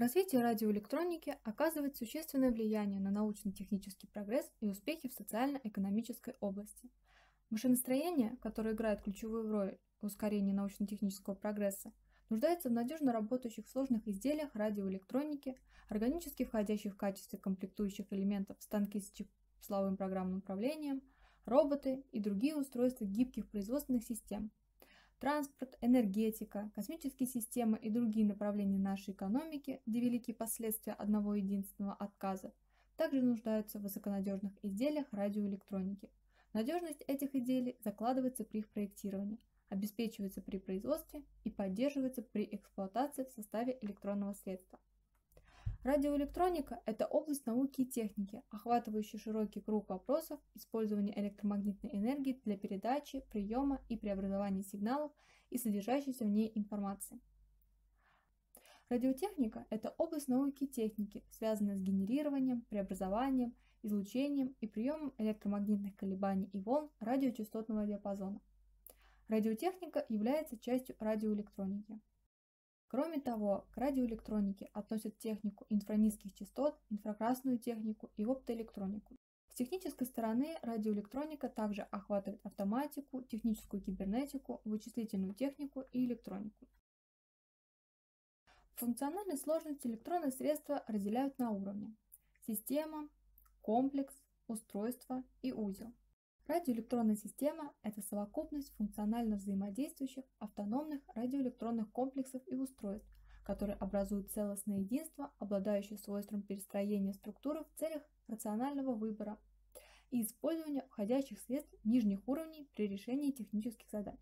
Развитие радиоэлектроники оказывает существенное влияние на научно-технический прогресс и успехи в социально-экономической области. Машиностроение, которое играет ключевую роль в ускорении научно-технического прогресса, нуждается в надежно работающих сложных изделиях радиоэлектроники, органически входящих в качестве комплектующих элементов станки с числовым программным управлением, роботы и другие устройства гибких производственных систем. Транспорт, энергетика, космические системы и другие направления нашей экономики, где велики последствия одного единственного отказа, также нуждаются в высоконадежных изделиях радиоэлектроники. Надежность этих изделий закладывается при их проектировании, обеспечивается при производстве и поддерживается при эксплуатации в составе электронного средства. Радиоэлектроника – это область науки и техники, охватывающая широкий круг вопросов использования электромагнитной энергии для передачи, приема и преобразования сигналов и содержащейся в ней информации. Радиотехника – это область науки и техники, связанная с генерированием, преобразованием, излучением и приемом электромагнитных колебаний и волн радиочастотного диапазона. Радиотехника является частью радиоэлектроники. Кроме того, к радиоэлектронике относят технику инфранизких частот, инфракрасную технику и оптоэлектронику. С технической стороны радиоэлектроника также охватывает автоматику, техническую кибернетику, вычислительную технику и электронику. Функциональную сложность электронные средства разделяют на уровни: система, комплекс, устройство и узел. Радиоэлектронная система – это совокупность функционально взаимодействующих автономных радиоэлектронных комплексов и устройств, которые образуют целостное единство, обладающее свойством перестроения структуры в целях рационального выбора и использования входящих средств нижних уровней при решении технических задач.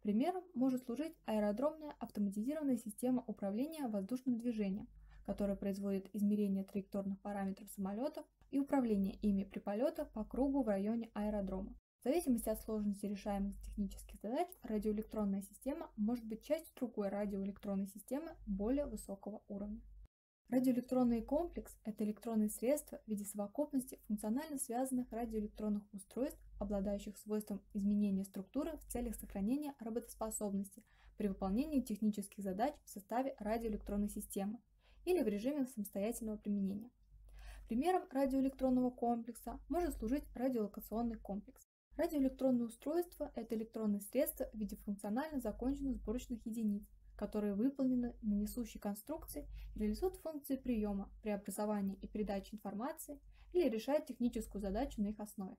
Примером может служить аэродромная автоматизированная система управления воздушным движением, которая производит измерение траекторных параметров самолетов и управление ими при полетах по кругу в районе аэродрома. В зависимости от сложности решаемых технических задач, радиоэлектронная система может быть частью другой радиоэлектронной системы более высокого уровня. Радиоэлектронный комплекс – это электронные средства в виде совокупности функционально связанных радиоэлектронных устройств, обладающих свойством изменения структуры в целях сохранения работоспособности при выполнении технических задач в составе радиоэлектронной системы или в режиме самостоятельного применения. Примером радиоэлектронного комплекса может служить радиолокационный комплекс. Радиоэлектронное устройство – это электронные средства в виде функционально законченных сборочных единиц, которые выполнены на несущей конструкции и реализуют функции приема, преобразования и передачи информации или решают техническую задачу на их основе.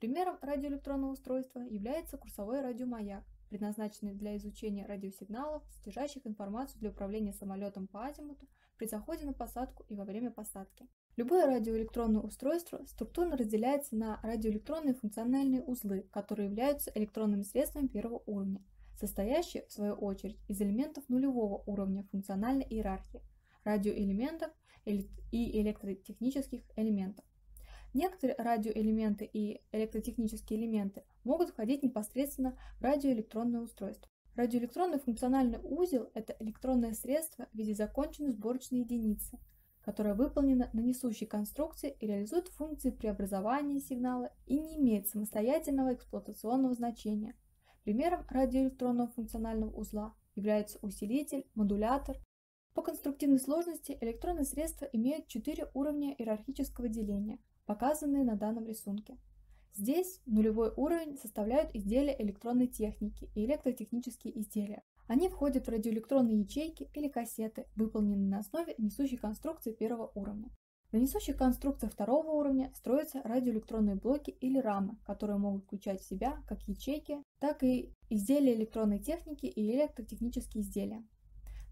Примером радиоэлектронного устройства является курсовой радиомаяк, предназначенный для изучения радиосигналов, содержащих информацию для управления самолетом по азимуту при заходе на посадку и во время посадки. Любое радиоэлектронное устройство структурно разделяется на радиоэлектронные функциональные узлы, которые являются электронными средствами первого уровня, состоящие, в свою очередь, из элементов нулевого уровня функциональной иерархии, радиоэлементов и электротехнических элементов. Некоторые радиоэлементы и электротехнические элементы могут входить непосредственно в радиоэлектронное устройство. Радиоэлектронный функциональный узел – это электронное средство в виде законченной сборочной единицы, которая выполнена на несущей конструкции и реализует функции преобразования сигнала и не имеет самостоятельного эксплуатационного значения. Примером радиоэлектронного функционального узла является усилитель, модулятор. По конструктивной сложности электронные средства имеют 4 уровня иерархического деления, показанные на данном рисунке. Здесь нулевой уровень составляют изделия электронной техники и электротехнические изделия. Они входят в радиоэлектронные ячейки или кассеты, выполненные на основе несущей конструкции первого уровня. На несущих конструкциях второго уровня строятся радиоэлектронные блоки или рамы, которые могут включать в себя как ячейки, так и изделия электронной техники и электротехнические изделия.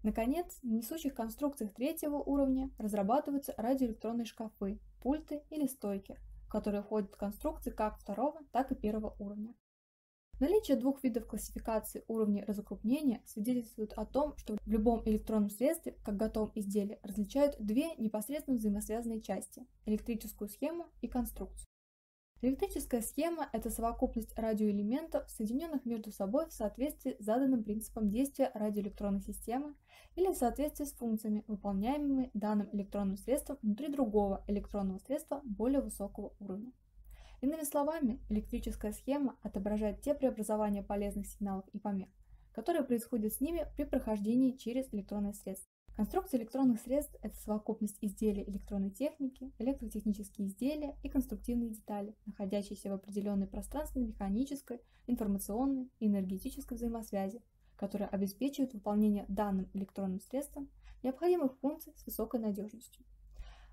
Наконец, на несущих конструкциях третьего уровня разрабатываются радиоэлектронные шкафы, пульты или стойки, в которые входят конструкции как второго, так и первого уровня. Наличие двух видов классификации уровней разукрупнения свидетельствует о том, что в любом электронном средстве, как готовом изделии, различают две непосредственно взаимосвязанные части – электрическую схему и конструкцию. Электрическая схема – это совокупность радиоэлементов, соединенных между собой в соответствии с заданным принципом действия радиоэлектронной системы или в соответствии с функциями, выполняемыми данным электронным средством внутри другого электронного средства более высокого уровня. Иными словами, электрическая схема отображает те преобразования полезных сигналов и помех, которые происходят с ними при прохождении через электронное средство. Конструкция электронных средств – это совокупность изделий электронной техники, электротехнические изделия и конструктивные детали, находящиеся в определенной пространственно-механической, информационной и энергетической взаимосвязи, которая обеспечивает выполнение данным электронным средством необходимых функций с высокой надежностью.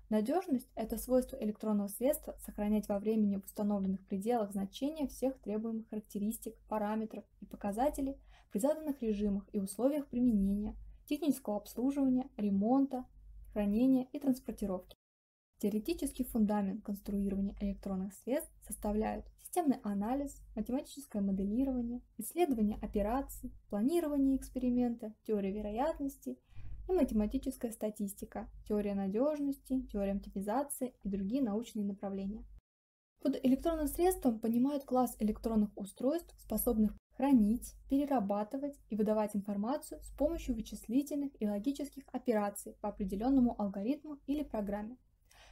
Надежность – это свойство электронного средства сохранять во времени в установленных пределах значения всех требуемых характеристик, параметров и показателей при заданных режимах и условиях применения, технического обслуживания, ремонта, хранения и транспортировки. Теоретический фундамент конструирования электронных средств составляют системный анализ, математическое моделирование, исследование операций, планирование эксперимента, теория вероятности и математическая статистика, теория надежности, теория оптимизации и другие научные направления. Под электронным средством понимают класс электронных устройств, способных хранить, перерабатывать и выдавать информацию с помощью вычислительных и логических операций по определенному алгоритму или программе.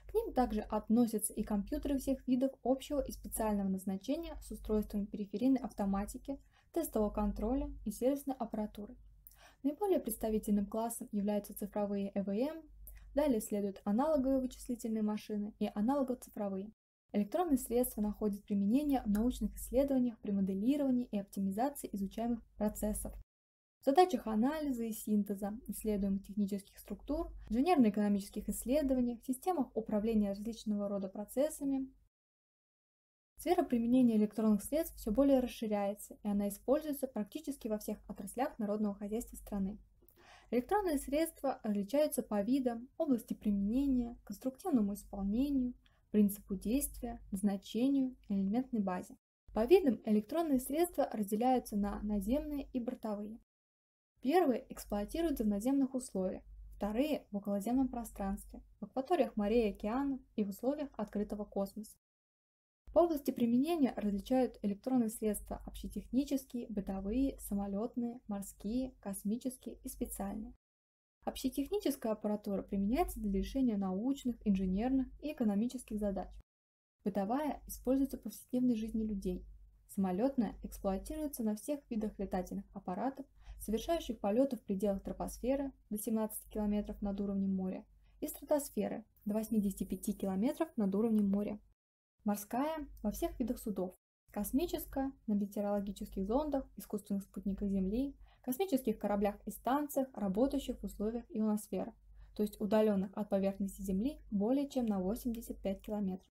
К ним также относятся и компьютеры всех видов общего и специального назначения с устройствами периферийной автоматики, тестового контроля и сервисной аппаратуры. Наиболее представительным классом являются цифровые ЭВМ, далее следуют аналоговые вычислительные машины и аналогово-цифровые. Электронные средства находят применение в научных исследованиях при моделировании и оптимизации изучаемых процессов, в задачах анализа и синтеза исследуемых технических структур, инженерно-экономических исследованиях, системах управления различного рода процессами. Сфера применения электронных средств все более расширяется, и она используется практически во всех отраслях народного хозяйства страны. Электронные средства различаются по видам, области применения, конструктивному исполнению, принципу действия, значению, элементной базе. По видам электронные средства разделяются на наземные и бортовые. Первые эксплуатируются в наземных условиях, вторые – в околоземном пространстве, в акваториях морей и океанов и в условиях открытого космоса. По области применения различают электронные средства общетехнические, бытовые, самолетные, морские, космические и специальные. Общетехническая аппаратура применяется для решения научных, инженерных и экономических задач. Бытовая используется в повседневной жизни людей. Самолетная эксплуатируется на всех видах летательных аппаратов, совершающих полеты в пределах тропосферы до 17 км над уровнем моря и стратосферы до 85 км над уровнем моря. Морская – во всех видах судов. Космическая – на метеорологических зондах, искусственных спутниках Земли, космических кораблях и станциях, работающих в условиях ионосферы, то есть удаленных от поверхности Земли более чем на 85 км.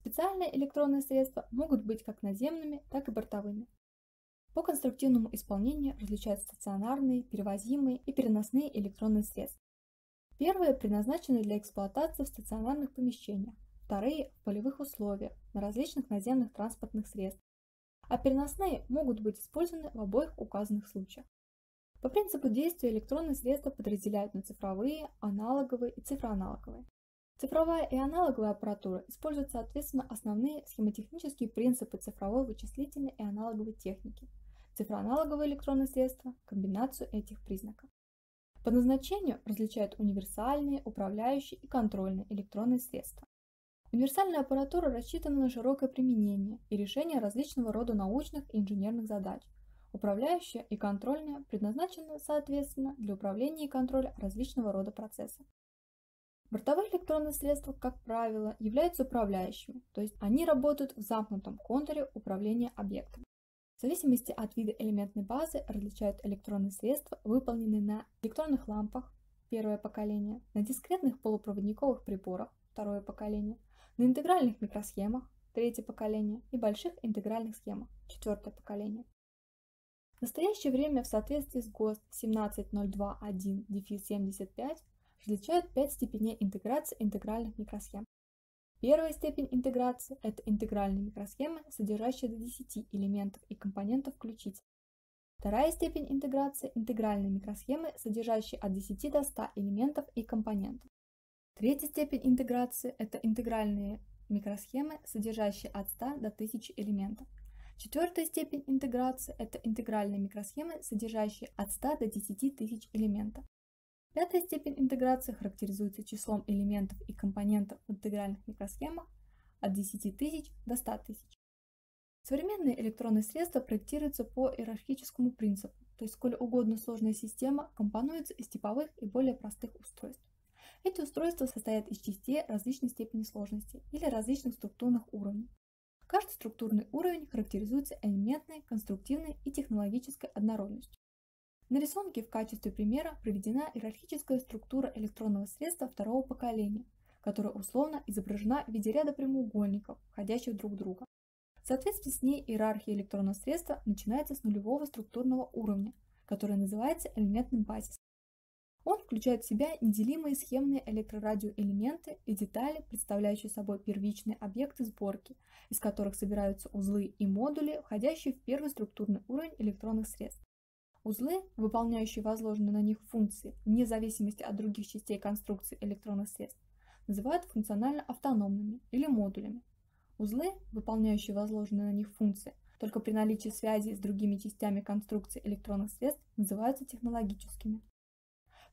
Специальные электронные средства могут быть как наземными, так и бортовыми. По конструктивному исполнению различают стационарные, перевозимые и переносные электронные средства. Первые предназначены для эксплуатации в стационарных помещениях, вторые – в полевых условиях, на различных наземных транспортных средствах, а переносные могут быть использованы в обоих указанных случаях. По принципу действия электронные средства подразделяют на цифровые, аналоговые и цифроаналоговые. Цифровая и аналоговая аппаратура используют, соответственно, основные схемотехнические принципы цифровой, вычислительной и аналоговой техники, цифроаналоговые электронные средства – комбинацию этих признаков. По назначению различают универсальные, управляющие и контрольные электронные средства. Универсальная аппаратура рассчитана на широкое применение и решение различного рода научных и инженерных задач. Управляющая и контрольная предназначены, соответственно, для управления и контроля различного рода процессов. Бортовые электронные средства, как правило, являются управляющими, то есть они работают в замкнутом контуре управления объектом. В зависимости от вида элементной базы различают электронные средства, выполненные на электронных лампах, первое поколение, на дискретных полупроводниковых приборах, второе поколение, на интегральных микросхемах, третье поколение, и больших интегральных схемах, четвертое поколение. В настоящее время в соответствии с ГОСТ 17021-75 различают 5 степеней интеграции интегральных микросхем. Первая степень интеграции – это интегральные микросхемы, содержащие до 10 элементов и компонентов включительно. Вторая степень интеграции – интегральные микросхемы, содержащие от 10 до 100 элементов и компонентов. Третья степень интеграции – это интегральные микросхемы, содержащие от 100 до 1000 элементов. Четвертая степень интеграции – это интегральные микросхемы, содержащие от 100 до 10 тысяч элементов. Пятая степень интеграции характеризуется числом элементов и компонентов в интегральных микросхемах от 10 тысяч до 100 тысяч. Современные электронные средства проектируются по иерархическому принципу, то есть сколь угодно сложная система компонуется из типовых и более простых устройств. Эти устройства состоят из частей различной степени сложности или различных структурных уровней. Каждый структурный уровень характеризуется элементной, конструктивной и технологической однородностью. На рисунке в качестве примера приведена иерархическая структура электронного средства второго поколения, которая условно изображена в виде ряда прямоугольников, входящих друг в друга. В соответствии с ней иерархия электронного средства начинается с нулевого структурного уровня, который называется элементным базисом. Он включает в себя неделимые схемные электрорадиоэлементы и детали, представляющие собой первичные объекты сборки, из которых собираются узлы и модули, входящие в первый структурный уровень электронных средств. Узлы, выполняющие возложенные на них функции, вне зависимости от других частей конструкции электронных средств, называют функционально автономными или модулями. Узлы, выполняющие возложенные на них функции, только при наличии связи с другими частями конструкции электронных средств, называются технологическими.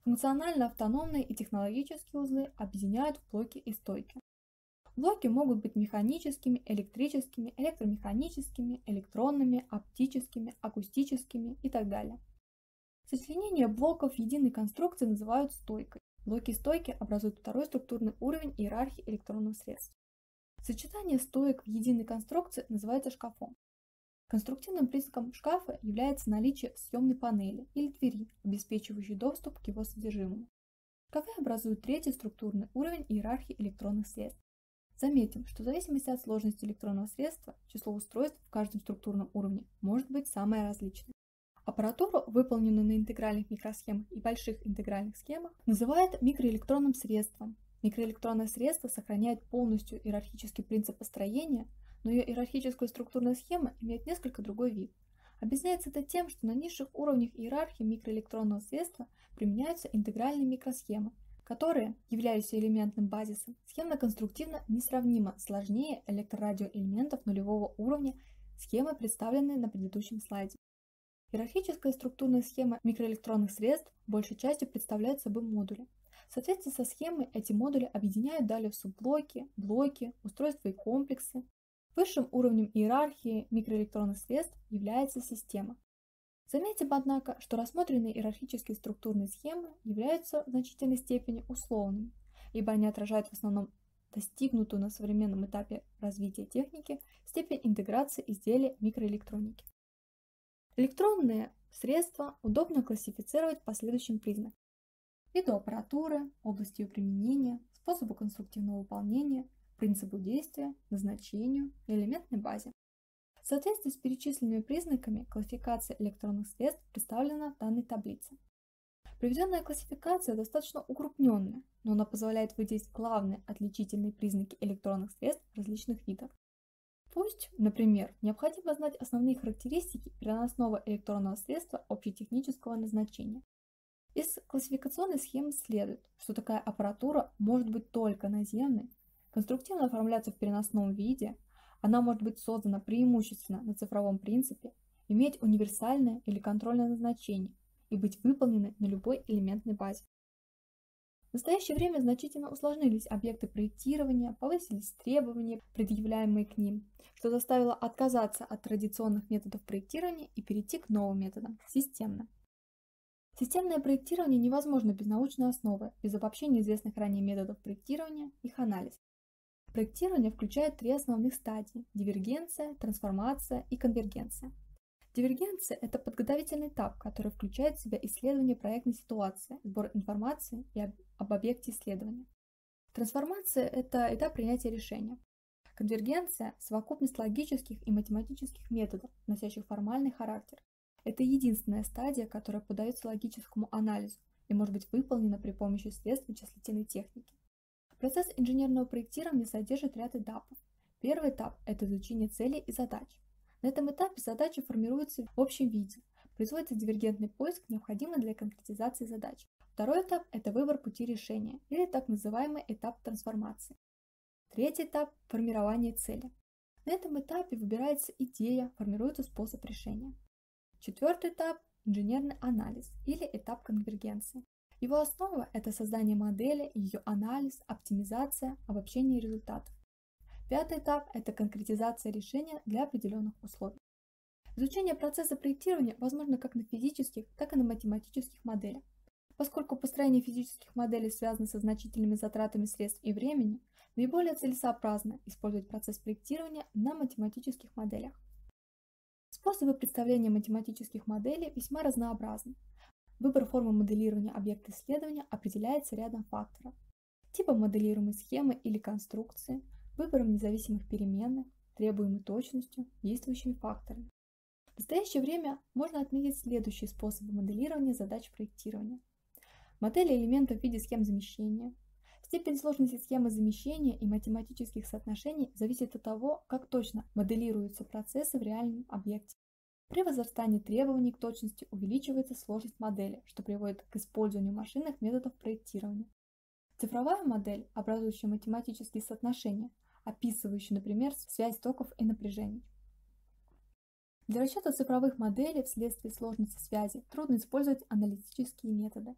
Функционально-автономные и технологические узлы объединяют в блоки и стойки. Блоки могут быть механическими, электрическими, электромеханическими, электронными, оптическими, акустическими и так далее. Сочленение блоков единой конструкции называют стойкой. Блоки и стойки образуют второй структурный уровень иерархии электронных средств. Сочетание стоек в единой конструкции называется шкафом. Конструктивным признаком шкафа является наличие съемной панели или двери, обеспечивающей доступ к его содержимому. Шкафы образуют третий структурный уровень иерархии электронных средств. Заметим, что в зависимости от сложности электронного средства, число устройств в каждом структурном уровне может быть самое различное. Аппаратуру, выполненную на интегральных микросхемах и больших интегральных схемах, называют микроэлектронным средством. Микроэлектронное средство сохраняет полностью иерархический принцип построения, но ее иерархическая структурная схема имеет несколько другой вид. Объясняется это тем, что на низших уровнях иерархии микроэлектронного средства применяются интегральные микросхемы, которые, являясь элементным базисом, схемно-конструктивно несравнимо сложнее электрорадиоэлементов нулевого уровня схемы, представленные на предыдущем слайде. Иерархическая структурная схема микроэлектронных средств большей частью представляет собой модули. В соответствии со схемой эти модули объединяют далее субблоки, блоки, устройства и комплексы. Высшим уровнем иерархии микроэлектронных средств является система. Заметим, однако, что рассмотренные иерархические структурные схемы являются в значительной степени условными, ибо они отражают в основном достигнутую на современном этапе развития техники степень интеграции изделия микроэлектроники. Электронные средства удобно классифицировать по следующим признакам: виду аппаратуры, области ее применения, способу конструктивного выполнения, принципу действия, назначению, элементной базе. В соответствии с перечисленными признаками классификация электронных средств представлена в данной таблице. Приведенная классификация достаточно укрупненная, но она позволяет выделить главные отличительные признаки электронных средств различных видов. Пусть, например, необходимо знать основные характеристики переносного электронного средства общетехнического назначения. Из классификационной схемы следует, что такая аппаратура может быть только наземной, конструктивно оформляться в переносном виде, она может быть создана преимущественно на цифровом принципе, иметь универсальное или контрольное назначение и быть выполненной на любой элементной базе. В настоящее время значительно усложнились объекты проектирования, повысились требования, предъявляемые к ним, что заставило отказаться от традиционных методов проектирования и перейти к новым методам – системным. Системное проектирование невозможно без научной основы, без обобщения известных ранее методов проектирования, их анализ. Проектирование включает три основных стадии – дивергенция, трансформация и конвергенция. Дивергенция – это подготовительный этап, который включает в себя исследование проектной ситуации, сбор информации и об объекте исследования. Трансформация – это этап принятия решения. Конвергенция – совокупность логических и математических методов, носящих формальный характер. Это единственная стадия, которая поддается логическому анализу и может быть выполнена при помощи средств вычислительной техники. Процесс инженерного проектирования содержит ряд этапов. Первый этап – это изучение целей и задач. На этом этапе задачи формируются в общем виде. Производится дивергентный поиск, необходимый для конкретизации задач. Второй этап – это выбор пути решения, или так называемый этап трансформации. Третий этап – формирование цели. На этом этапе выбирается идея, формируется способ решения. Четвертый этап – инженерный анализ, или этап конвергенции. Его основа – это создание модели, ее анализ, оптимизация, обобщение результатов. Пятый этап – это конкретизация решения для определенных условий. Изучение процесса проектирования возможно как на физических, так и на математических моделях. Поскольку построение физических моделей связано со значительными затратами средств и времени, наиболее целесообразно использовать процесс проектирования на математических моделях. Способы представления математических моделей весьма разнообразны. Выбор формы моделирования объекта исследования определяется рядом факторов: типом моделируемой схемы или конструкции, выбором независимых переменных, требуемой точностью, действующими факторами. В настоящее время можно отметить следующие способы моделирования задач проектирования: модели элементов в виде схем замещения. Степень сложности схемы замещения и математических соотношений зависит от того, как точно моделируются процессы в реальном объекте. При возрастании требований к точности увеличивается сложность модели, что приводит к использованию машинных методов проектирования. Цифровая модель, образующая математические соотношения, описывающая, например, связь токов и напряжений. Для расчета цифровых моделей вследствие сложности связи трудно использовать аналитические методы.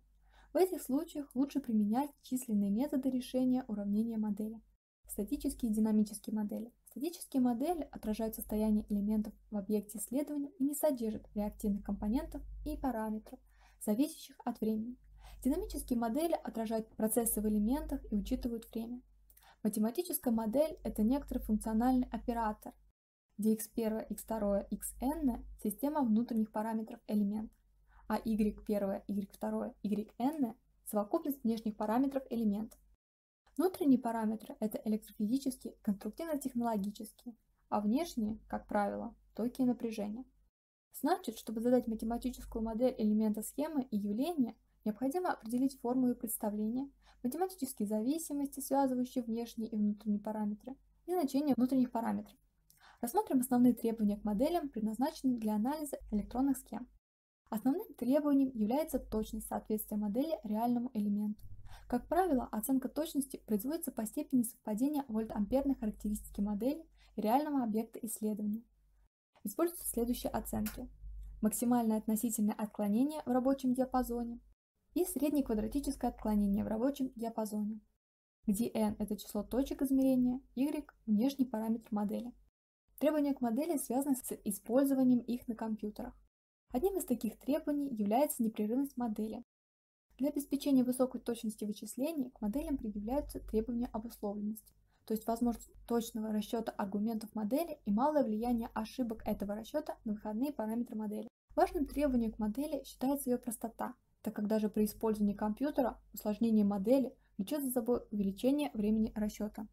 В этих случаях лучше применять численные методы решения уравнения модели. Статические и динамические модели. Статические модели отражают состояние элементов в объекте исследования и не содержат реактивных компонентов и параметров, зависящих от времени. Динамические модели отражают процессы в элементах и учитывают время. Математическая модель – это некоторый функциональный оператор, где x1, x2, xn – система внутренних параметров элемента, а y1, y2, yn – совокупность внешних параметров элементов. Внутренние параметры – это электрофизические, конструктивно-технологические, а внешние, как правило, токи и напряжения. Значит, чтобы задать математическую модель элемента схемы и явления, необходимо определить форму ее представления, математические зависимости, связывающие внешние и внутренние параметры, и значения внутренних параметров. Рассмотрим основные требования к моделям, предназначенным для анализа электронных схем. Основным требованием является точность соответствия модели реальному элементу. Как правило, оценка точности производится по степени совпадения вольтамперной характеристики модели и реального объекта исследования. Используются следующие оценки: максимальное относительное отклонение в рабочем диапазоне и среднеквадратическое отклонение в рабочем диапазоне, где n – это число точек измерения, y – внешний параметр модели. Требования к модели связаны с использованием их на компьютерах. Одним из таких требований является непрерывность модели. Для обеспечения высокой точности вычислений к моделям предъявляются требования обусловленности, то есть возможность точного расчета аргументов модели и малое влияние ошибок этого расчета на выходные параметры модели. Важным требованием к модели считается ее простота, так как даже при использовании компьютера усложнение модели влечет за собой увеличение времени расчета.